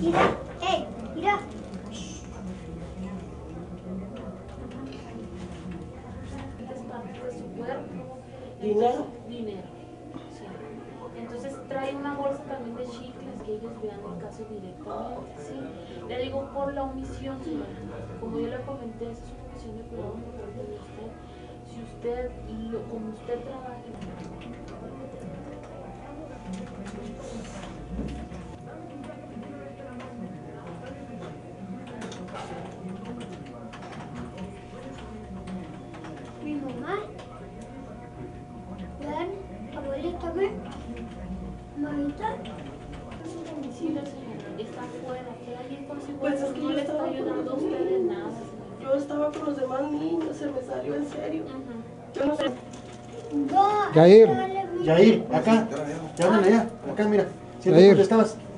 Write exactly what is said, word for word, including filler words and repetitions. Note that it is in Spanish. Mira, hey, mira. Dinero. Dinero. Sí. Entonces trae una bolsa también de chicles que ellos vean el caso directamente. Sí. Le digo por la omisión, señora. Como yo le comenté, esa es una omisión de cuidado de usted. Si usted, lo, como usted trabaja. Mi mamá, vean, abuelita, ven, mamita. Sí, la señora está afuera, pero alguien por si pues es que no le está ayudando a ustedes nada. Yo estaba con los demás niños, se me salió en serio. Uh-huh. Yo no sé. Yahir, Yahir, acá, llámale ya, acá, mira, siéntate donde estabas.